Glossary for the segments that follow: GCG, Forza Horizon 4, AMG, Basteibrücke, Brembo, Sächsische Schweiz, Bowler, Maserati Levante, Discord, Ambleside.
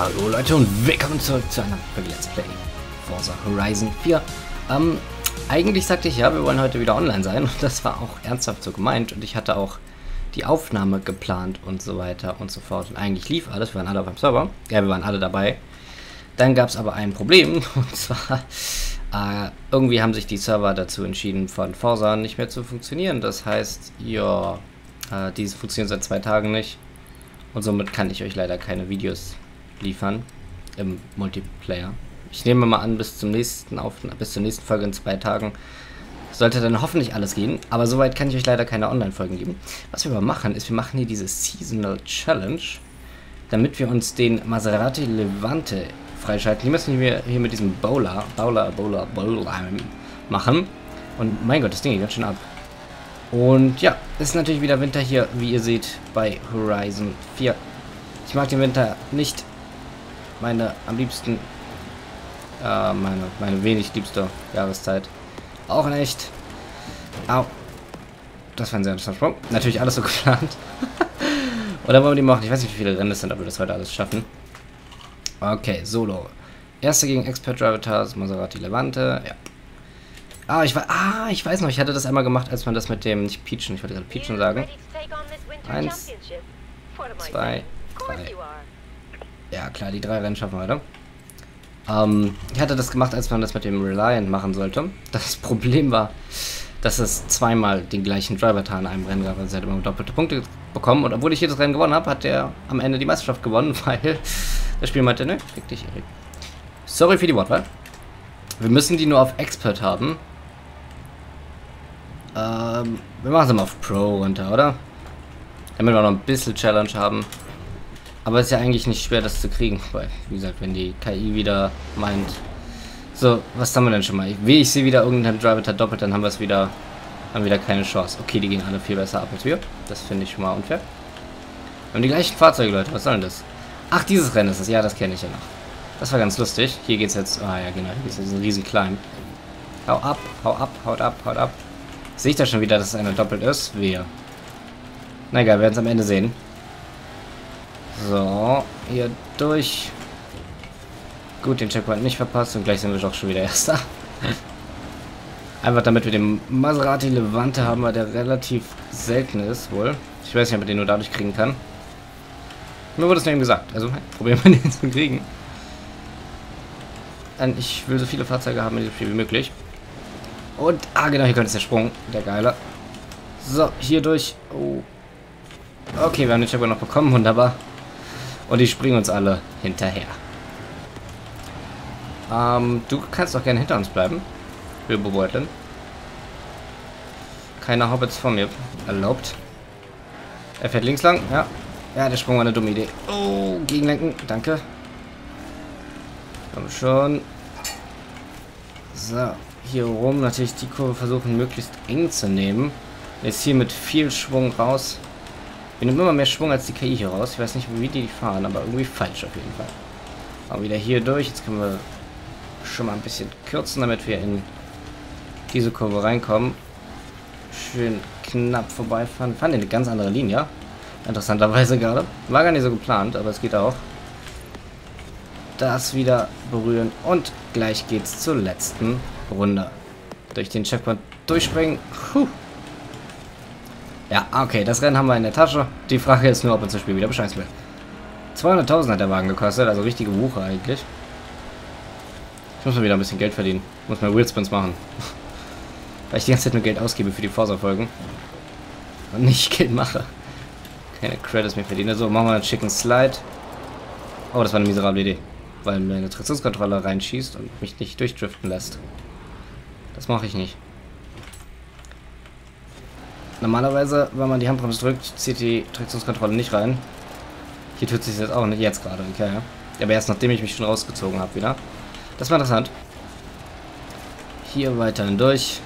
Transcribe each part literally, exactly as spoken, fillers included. Hallo Leute und willkommen zurück zu einer Folge Let's Play Forza Horizon vier. Ähm, eigentlich sagte ich ja, wir wollen heute wieder online sein und das war auch ernsthaft so gemeint und ich hatte auch die Aufnahme geplant und so weiter und so fort und eigentlich lief alles, wir waren alle auf dem Server, ja, wir waren alle dabei. Dann gab es aber ein Problem und zwar äh, irgendwie haben sich die Server dazu entschieden, von Forza nicht mehr zu funktionieren. Das heißt, ja, äh, diese funktionieren seit zwei Tagen nicht und somit kann ich euch leider keine Videos liefern im Multiplayer. Ich nehme mal an, bis zum nächsten auf bis zur nächsten Folge in zwei Tagen sollte dann hoffentlich alles gehen, aber soweit kann ich euch leider keine Online-Folgen geben. Was wir aber machen, ist, wir machen hier diese Seasonal Challenge, damit wir uns den Maserati Levante freischalten. Die müssen wir hier mit diesem Bowler, Bowler, Bowler, Bowler machen. Und mein Gott, das Ding geht ganz schön ab. Und ja, ist natürlich wieder Winter hier, wie ihr seht, bei Horizon vier. Ich mag den Winter nicht. Meine am liebsten, äh, meine, meine wenig liebste Jahreszeit. Auch nicht. Au. Das war ein sehr interessanter Sprung. Natürlich alles so geplant. Oder wollen wir die machen? Ich weiß nicht, wie viele Rennen es sind, ob wir das heute alles schaffen. Okay, Solo. Erster gegen Expert Driver, Maserati Levante. Ja. Ah, ich war, ah, ich weiß noch, ich hatte das einmal gemacht, als man das mit dem, nicht Peachen, ich wollte gerade Peachen sagen. Eins, zwei, drei. Ja, klar, die drei Rennen schaffen wir, oder? Ähm, ich hatte das gemacht, als man das mit dem Reliant machen sollte. Das Problem war, dass es zweimal den gleichen Driver-Tar in einem Rennen gab. Also er hat immer doppelte Punkte bekommen. Und obwohl ich jedes Rennen gewonnen habe, hat der am Ende die Meisterschaft gewonnen, weil das Spiel meinte, ne, fick dich, Erik. Sorry für die Wortwahl. Wir müssen die nur auf Expert haben. Ähm, wir machen sie mal auf Pro runter, oder? Damit wir noch ein bisschen Challenge haben. Aber es ist ja eigentlich nicht schwer, das zu kriegen, weil, wie gesagt, wenn die K I wieder meint, so, was haben wir denn schon mal? Wie ich sehe wieder irgendein Driver doppelt, dann haben wir es wieder, haben wieder keine Chance. Okay, die gehen alle viel besser ab als wir. Das finde ich schon mal unfair. Wir haben die gleichen Fahrzeuge, Leute, was soll denn das? Ach, dieses Rennen ist es, ja, das kenne ich ja noch. Das war ganz lustig. Hier geht's jetzt, ah ja, genau, hier geht's jetzt ein riesen Climb. Hau ab, hau ab, haut ab, haut ab. Sehe ich da schon wieder, dass es einer doppelt ist? Wehe. Na egal, wir werden es am Ende sehen. So, hier durch. Gut, den Checkpoint nicht verpasst und gleich sind wir doch schon wieder Erster. Einfach damit wir den Maserati Levante haben, weil der relativ selten ist, wohl. Ich weiß nicht, ob man den nur dadurch kriegen kann. Mir wurde es eben gesagt, also probieren wir den zu kriegen. Und ich will so viele Fahrzeuge haben in diesem Spiel wie möglich. Und, ah genau, hier kommt jetzt der Sprung, der Geile. So, hier durch. Oh. Okay, wir haben den Checkpoint noch bekommen, wunderbar. Und die springen uns alle hinterher. Ähm, du kannst doch gerne hinter uns bleiben. Wir beurteilen. Keine Hobbits von mir erlaubt. Er fährt links lang, ja. Ja, der Sprung war eine dumme Idee. Oh, gegenlenken, danke. Komm schon. So, hier rum natürlich die Kurve versuchen, möglichst eng zu nehmen. Jetzt hier mit viel Schwung raus. Wir nehmen immer mehr Schwung als die K I hier raus. Ich weiß nicht, wie die fahren, aber irgendwie falsch auf jeden Fall. Aber wieder hier durch. Jetzt können wir schon mal ein bisschen kürzen, damit wir in diese Kurve reinkommen. Schön knapp vorbeifahren. Wir fahren in eine ganz andere Linie. Interessanterweise gerade. War gar nicht so geplant, aber es geht auch. Das wieder berühren. Und gleich geht's zur letzten Runde. Durch den Checkpoint durchspringen. Puh. Ja, okay, das Rennen haben wir in der Tasche. Die Frage ist nur, ob uns das Spiel wieder bescheißen will. zweihunderttausend hat der Wagen gekostet, also richtige Wucher eigentlich. Ich muss mal wieder ein bisschen Geld verdienen. Muss mal Wheelspins machen. Weil ich die ganze Zeit nur Geld ausgebe für die Forza-Folgen. Und nicht Geld mache. Keine Credits mehr verdiene. So, machen wir einen schicken Slide. Oh, das war eine miserable Idee. Weil mir eine Traktionskontrolle reinschießt und mich nicht durchdriften lässt. Das mache ich nicht. Normalerweise, wenn man die Handbremse drückt, zieht die Traktionskontrolle nicht rein. Hier tut sich das auch nicht jetzt gerade, okay, ja. Aber erst nachdem ich mich schon rausgezogen habe wieder. Das war interessant. Hier weiter hindurch.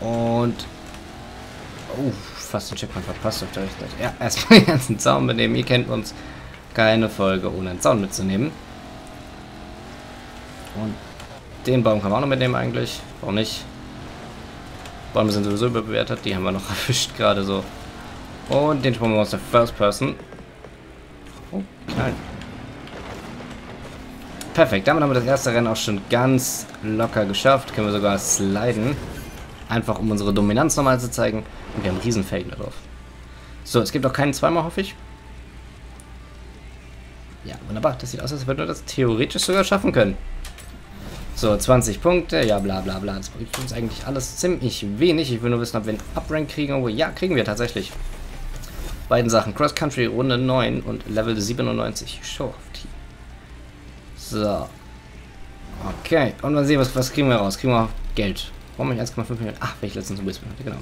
Und... Oh, fast den Checkpoint verpasst auf der Richtung. Ja, erstmal den ganzen Zaun mitnehmen. Ihr kennt uns. Keine Folge ohne einen Zaun mitzunehmen. Und den Baum kann man auch noch mitnehmen eigentlich. Warum nicht? Bäume sind sowieso überbewertet, die haben wir noch erwischt gerade so. Und den springen wir aus der First Person. Oh, nein. Perfekt, damit haben wir das erste Rennen auch schon ganz locker geschafft. Können wir sogar sliden. Einfach um unsere Dominanz nochmal zu zeigen. Und wir haben einen Riesenfelgen da drauf. So, es gibt auch keinen zweimal, hoffe ich. Ja, wunderbar. Das sieht aus, als würden wir das theoretisch sogar schaffen können. So, zwanzig Punkte. Ja, bla bla bla. Das bringt uns eigentlich alles ziemlich wenig. Ich will nur wissen, ob wir einen Uprank kriegen. Oh, ja, kriegen wir tatsächlich. Beiden Sachen. Cross-Country Runde neun und Level siebenundneunzig. Show off Team. So. Okay. Und mal sehen, was, was kriegen wir raus? Kriegen wir Geld. Warum nicht eins Komma fünf Millionen? Ach, welche letztens ein bisschen hatte, genau.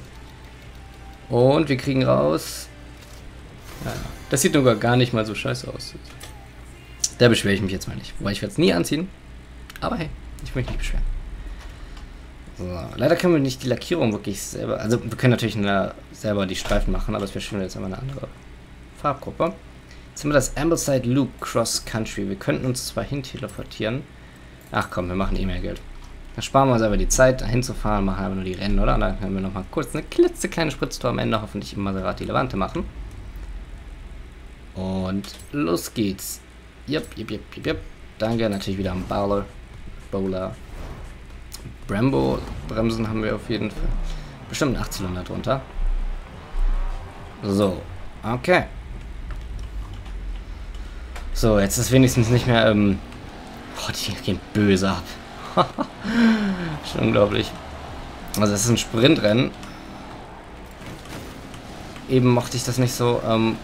Und wir kriegen raus. Ja, das sieht sogar gar nicht mal so scheiße aus. Da beschwere ich mich jetzt mal nicht. Wobei, ich werde es nie anziehen. Aber hey, ich möchte mich nicht beschweren. So. Leider können wir nicht die Lackierung wirklich selber. Also, wir können natürlich eine, selber die Streifen machen, aber es wäre schön, wenn jetzt einmal eine andere Farbgruppe. Jetzt haben wir das Ambleside Loop Cross Country. Wir könnten uns zwar hin teleportieren. Ach komm, wir machen eh mehr Geld. Dann sparen wir uns aber die Zeit, da hinzufahren, machen aber nur die Rennen, oder? Und dann können wir nochmal kurz eine klitzekleine Spritztour am Ende hoffentlich im Maserati Levante machen. Und los geht's. Jep, jep, jep, jep, jep. Danke, natürlich wieder am Bowler. Bowler. Brembo. Bremsen haben wir auf jeden Fall. Bestimmt einen Achtzylinder drunter. So. Okay. So, jetzt ist wenigstens nicht mehr, ähm... boah, die gehen böse ab. Schon unglaublich. Also es ist ein Sprintrennen. Eben mochte ich das nicht so ähm,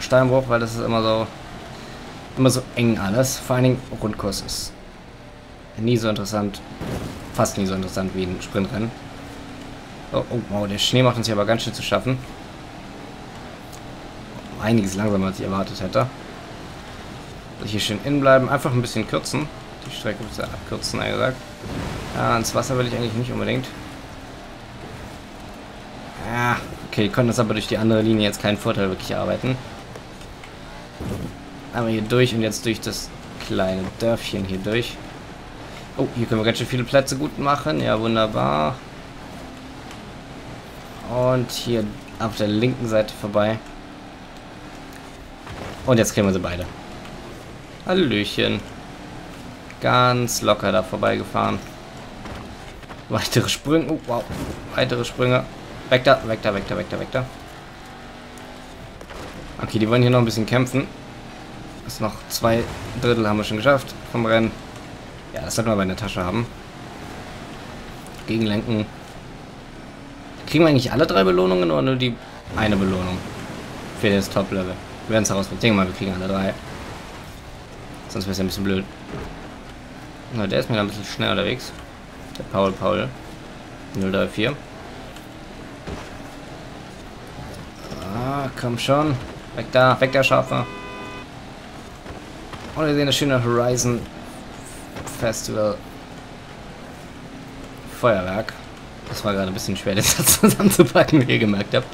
Steinbruch, weil das ist immer so immer so eng alles. Vor allen Dingen Rundkurs ist nie so interessant, fast nie so interessant wie ein Sprintrennen. Oh, oh wow, der Schnee macht uns hier aber ganz schön zu schaffen. Einiges langsamer als ich erwartet hätte. Also hier schön innen bleiben, einfach ein bisschen kürzen. Die Strecke muss ja abkürzen, ehrlich gesagt. Ah, ins Wasser will ich eigentlich nicht unbedingt. Ah, okay, konnten das aber durch die andere Linie jetzt keinen Vorteil wirklich erarbeiten. Aber hier durch und jetzt durch das kleine Dörfchen hier durch. Oh, hier können wir ganz schön viele Plätze gut machen. Ja, wunderbar. Und hier auf der linken Seite vorbei. Und jetzt kriegen wir sie beide. Hallöchen. Ganz locker da vorbeigefahren. Weitere Sprünge. Oh, wow. Weitere Sprünge. Weg da, weg da, weg da, weg da, weg da. Okay, die wollen hier noch ein bisschen kämpfen. Ist noch zwei Drittel haben wir schon geschafft vom Rennen. Ja, das sollten wir aber in der Tasche haben. Gegenlenken. Kriegen wir eigentlich alle drei Belohnungen oder nur die eine Belohnung? Für das Top-Level. Wir werden es herausfinden. Denken wir mal, wir kriegen alle drei. Sonst wäre es ja ein bisschen blöd. Na, der ist mir da ein bisschen schnell unterwegs. Der Paul Paul. null drei vier. Ah, komm schon. Weg da, weg da, Schafe. Und wir sehen das schöne Horizon Festival Feuerwerk. Das war gerade ein bisschen schwer, das zusammenzupacken, wie ihr gemerkt habt.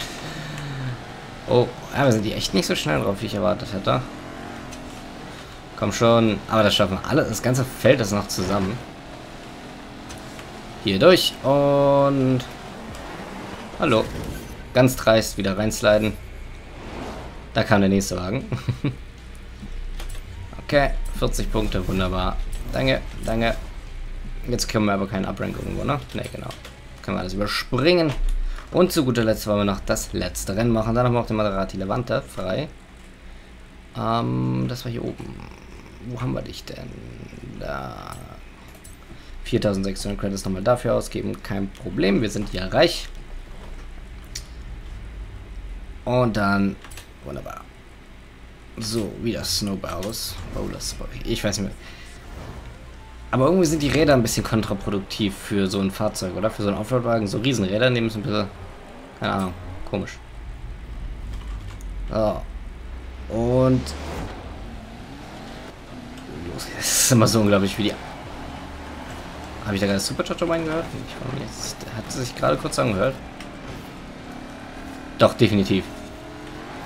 Oh, aber sind die echt nicht so schnell drauf, wie ich erwartet hätte. Komm schon, aber das schaffen wir alle. Das ganze Feld ist noch zusammen. Hier durch und... hallo. Ganz dreist wieder reinsliden. Da kam der nächste Wagen. Okay, vierzig Punkte, wunderbar. Danke, danke. Jetzt können wir aber keinen Uprank irgendwo, ne? Ne, genau. Können wir alles überspringen. Und zu guter Letzt wollen wir noch das letzte Rennen machen. Dann haben wir auch den Maserati Levante frei. Ähm, das war hier oben. Wo haben wir dich denn? Da. viertausendsechshundert Credits nochmal dafür ausgeben. Kein Problem, wir sind ja reich. Und dann. Wunderbar. So, wieder Snowballs. Oh, das war. Ich weiß nicht mehr. Aber irgendwie sind die Räder ein bisschen kontraproduktiv für so ein Fahrzeug, oder? Für so einen Offroad-Wagen. So Riesenräder nehmen ist ein bisschen. Keine Ahnung. Komisch. So. Und es ist immer so unglaublich, wie die. Habe ich da gerade Supercharger reingehört? Ich weiß nicht, das hat sich gerade kurz angehört. Doch, definitiv.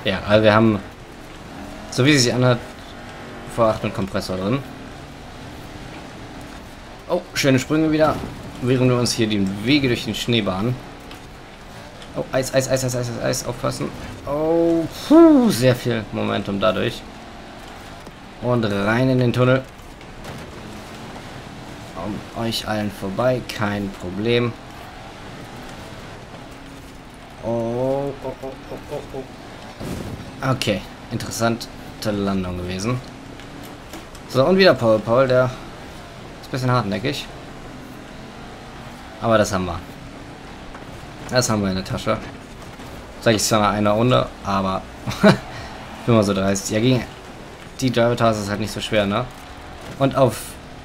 Ja, also wir haben, so wie es sich anhört, V acht und Kompressor drin. Oh, schöne Sprünge wieder, während wir uns hier die Wege durch den Schnee bahnen. Oh, Eis, Eis, Eis, Eis, Eis, Eis, Eis, aufpassen. Oh, puh, sehr viel Momentum dadurch. Und rein in den Tunnel. an euch allen vorbei, kein Problem. Oh, oh, oh, oh, oh. Okay, interessante Landung gewesen. So, und wieder Paul Paul, der ist ein bisschen hartnäckig. Aber das haben wir. Das haben wir in der Tasche. Sag ich zwar nach einer Runde, aber ich bin mal so dreist. Ja, gegen die Driver-Taste ist halt nicht so schwer, ne? Und auf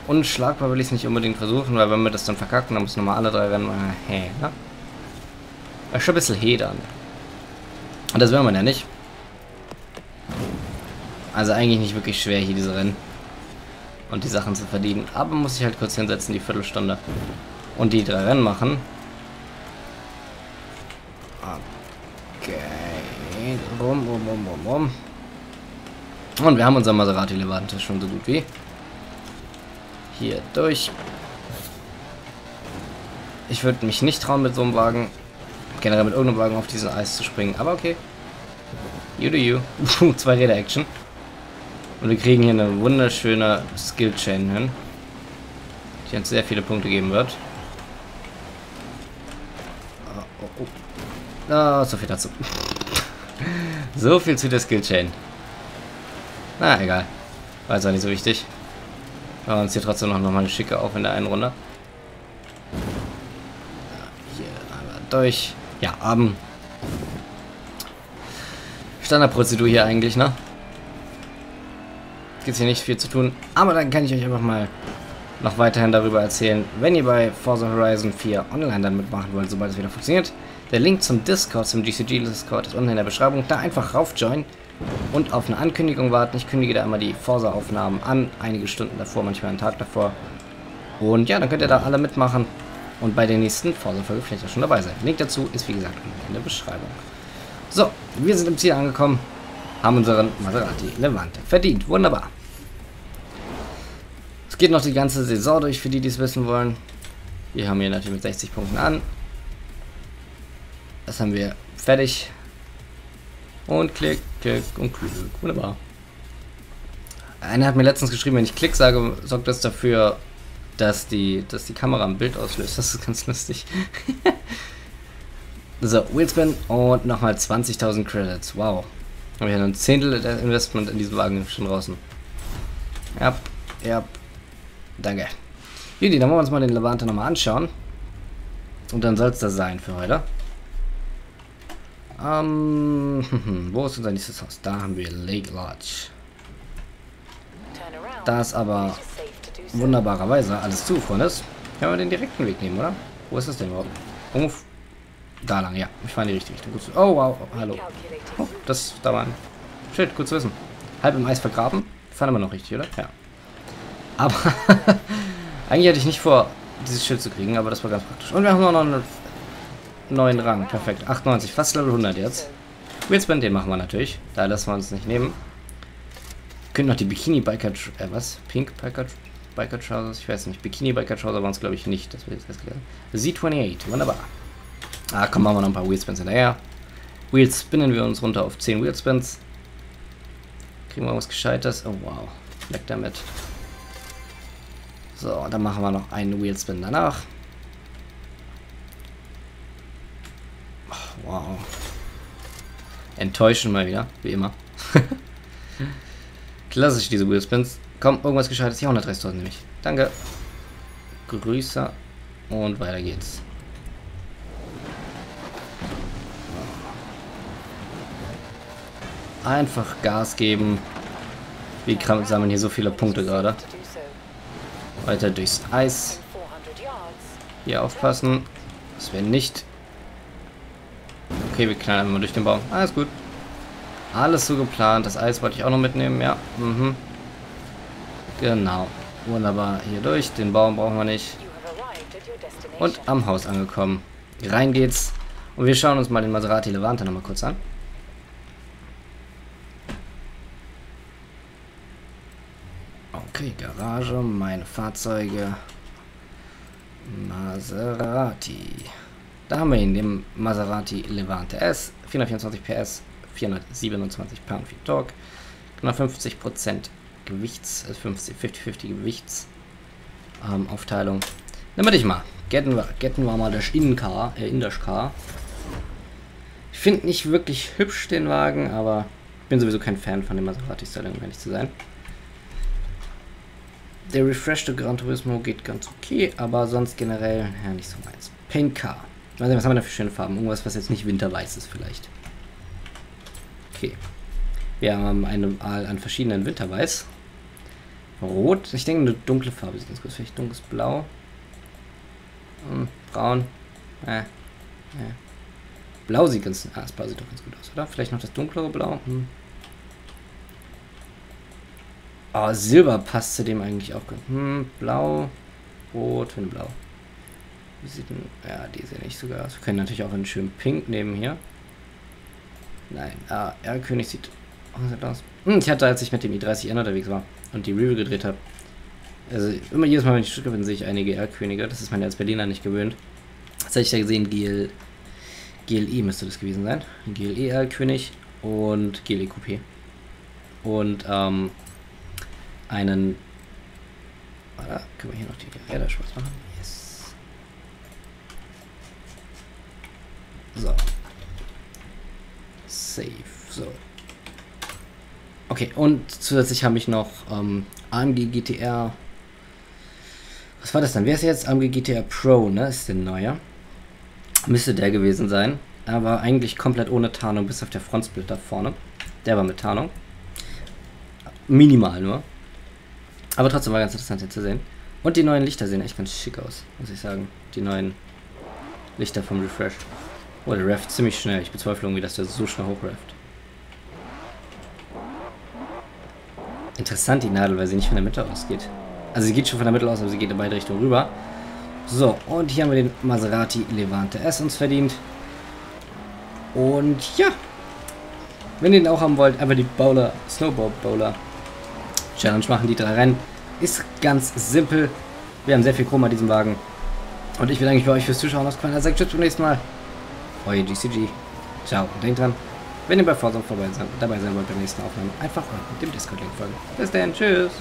unschlagbar will ich es nicht unbedingt versuchen, weil wenn wir das dann verkacken, dann müssen nochmal alle drei werden. Hey, ne? Das ist schon ein bisschen hedern. Und das will man ja nicht. Also eigentlich nicht wirklich schwer hier diese Rennen und die Sachen zu verdienen. Aber muss ich halt kurz hinsetzen, die Viertelstunde. Und die drei Rennen machen. Okay. Rum, rum, rum, rum, rum. Und wir haben unser Maserati Levante schon so gut wie. Hier durch. Ich würde mich nicht trauen, mit so einem Wagen, generell mit irgendeinem Wagen auf diesen Eis zu springen. Aber okay. You do you. Zwei Räder Action. Und wir kriegen hier eine wunderschöne Skill Chain hin, die uns sehr viele Punkte geben wird. Oh, oh. Oh, so viel dazu. So viel zu der Skill Chain. Na, egal. War jetzt auch nicht so wichtig. Machen wir uns hier trotzdem noch, noch mal eine schicke auf in der einen Runde. Hier einmal durch. Ja, Abend. Standardprozedur hier eigentlich, ne? Gibt es hier nicht viel zu tun. Aber dann kann ich euch einfach mal noch weiterhin darüber erzählen, wenn ihr bei Forza Horizon vier online dann mitmachen wollt, sobald es wieder funktioniert. Der Link zum Discord, zum G C G Discord ist unten in der Beschreibung. Da einfach raufjoinen und auf eine Ankündigung warten. Ich kündige da immer die Forza-Aufnahmen an, einige Stunden davor, manchmal einen Tag davor. Und ja, dann könnt ihr da alle mitmachen und bei der nächsten Forza-Folge vielleicht auch schon dabei sein. Link dazu ist wie gesagt unten in der Beschreibung. So, wir sind im Ziel angekommen, haben unseren Maserati Levante verdient. Wunderbar. Es geht noch die ganze Saison durch, für die, die es wissen wollen. Wir haben hier natürlich mit sechzig Punkten an. Das haben wir fertig. Und klick, klick und klick. Wunderbar. Einer hat mir letztens geschrieben, wenn ich klick sage, sorgt das dafür, dass die, dass die Kamera ein Bild auslöst. Das ist ganz lustig. So, Wheelspin und nochmal zwanzigtausend Credits. Wow. Habe ich ja ein Zehntel der Investment in diesem Wagen schon draußen. Ja, ja. Danke. Judy, dann wollen wir uns mal den Levante nochmal anschauen. Und dann soll es das sein für heute. Ähm, wo ist unser nächstes Haus? Da haben wir Lake Lodge. Da ist aber wunderbarerweise alles zu, Freunde. Können wir den direkten Weg nehmen, oder? Wo ist das denn überhaupt? Umf Da lang, ja. Ich fahre in die richtige Richtung. Gut zu oh, wow. Oh, hallo. Oh, das da war ein Schild. Gut zu wissen. Halb im Eis vergraben. Fahren wir noch richtig, oder? Ja. Aber eigentlich hatte ich nicht vor, dieses Schild zu kriegen, aber das war ganz praktisch. Und wir haben noch einen neuen Rang. Perfekt. achtundneunzig. Fast Level hundert jetzt. Wheelspin, den machen wir natürlich. Da lassen wir uns nicht nehmen. Wir können noch die Bikini-Biker... Äh, was? Pink-Biker-Trousers? Ich weiß nicht. Bikini-Biker-Trouser waren es, glaube ich, nicht. Das wird jetzt erst gelernt. Z achtundzwanzig. Wunderbar. Ah, komm, machen wir noch ein paar Wheelspins hinterher. Wheelspinnen wir uns runter auf zehn Wheelspins. Kriegen wir was Gescheites. Oh, wow. Weg damit. So, dann machen wir noch einen Wheelspin danach. Oh, wow. Enttäuschen mal wieder, wie immer. Klassisch, diese Wheelspins. Komm, irgendwas Gescheites. Ja, hundertdreißigtausend nämlich. Danke. Grüße. Und weiter geht's. Einfach Gas geben. Wir sammeln hier so viele Punkte gerade. Weiter durchs Eis. Hier aufpassen. Das wäre nicht. Okay, wir knallen einmal durch den Baum. Alles gut. Alles so geplant. Das Eis wollte ich auch noch mitnehmen. Ja. Mhm. Genau. Wunderbar. Hier durch. Den Baum brauchen wir nicht. Und am Haus angekommen. Rein geht's. Und wir schauen uns mal den Maserati Levante nochmal kurz an. Okay, Garage, meine Fahrzeuge, Maserati. Da haben wir ihn, den Maserati Levante S, vierhundertvierundzwanzig P S, vierhundertsiebenundzwanzig Pound-Feet Torque, genau fünfzig Prozent Gewichts, fünfzig fünfzig Gewichts, ähm, Aufteilung. Nehmen wir dich mal. Getten wir, getten wir mal das Innencar, äh, Inderschcar. Ich finde nicht wirklich hübsch den Wagen, aber ich bin sowieso kein Fan von dem Maserati-Style, um ehrlich zu sein. Der refreshte Gran Turismo geht ganz okay, aber sonst generell, ja, nicht so meins. Paint Car. Was haben wir da für schöne Farben? Irgendwas, was jetzt nicht winterweiß ist vielleicht. Okay. Wir haben eine Wahl an verschiedenen Winterweiß. Rot. Ich denke, eine dunkle Farbe ist ganz gut. Vielleicht dunkles Blau. Hm, braun. Äh, äh. Blau sieht ganz, ah, das Blau sieht doch ganz gut aus, oder? Vielleicht noch das dunklere Blau. Hm. Oh, Silber passt zu dem eigentlich auch gut. Hm, Blau, Rot und Blau. Wie sieht denn... Ja, die sehen nicht so geil aus. Wir können natürlich auch einen schönen Pink nehmen hier. Nein, ah, R-König sieht auch aus. Hm, ich hatte, als ich mit dem i dreißig N unterwegs war und die Review gedreht habe, also immer jedes Mal, wenn ich in Stuttgart bin, sehe ich einige R-Könige. Das ist man ja als Berliner nicht gewöhnt. Das hätte ich ja gesehen, G L... G L E müsste das gewesen sein. G L E R-König und G L E Coupé. Und, ähm... einen. Oder? Können wir hier noch die Räder schwarz machen? Yes. So. Save. So. Okay, und zusätzlich habe ich noch ähm, A M G G T R. Was war das dann? Wer ist jetzt? A M G G T R Pro, ne? Ist der neue. Müsste der gewesen sein. Aber eigentlich komplett ohne Tarnung, bis auf der Frontsplit da vorne. Der war mit Tarnung. Minimal nur. Aber trotzdem war ganz interessant hier zu sehen. Und die neuen Lichter sehen echt ganz schick aus, muss ich sagen. Die neuen Lichter vom Refresh. Oh, der rafft ziemlich schnell. Ich bezweifle irgendwie, dass der so schnell hochrafft. Interessant die Nadel, weil sie nicht von der Mitte ausgeht. Also sie geht schon von der Mitte aus, aber sie geht in beide Richtungen rüber. So, und hier haben wir den Maserati Levante S uns verdient. Und ja. Wenn ihr den auch haben wollt, einfach die Bowler, Snowboard Bowler Challenge machen, die drei Rennen. Ist ganz simpel. Wir haben sehr viel Chrom an diesem Wagen. Und ich bedanke mich bei euch fürs Zuschauen. Also sagt tschüss, bis zum nächsten Mal. Euer G C G. Ciao. Und denkt dran, wenn ihr bei Forza vorbei seid, dabei sein wollt beim nächsten Aufnahmen, einfach unten dem Discord-Link folgen. Bis dann. Tschüss.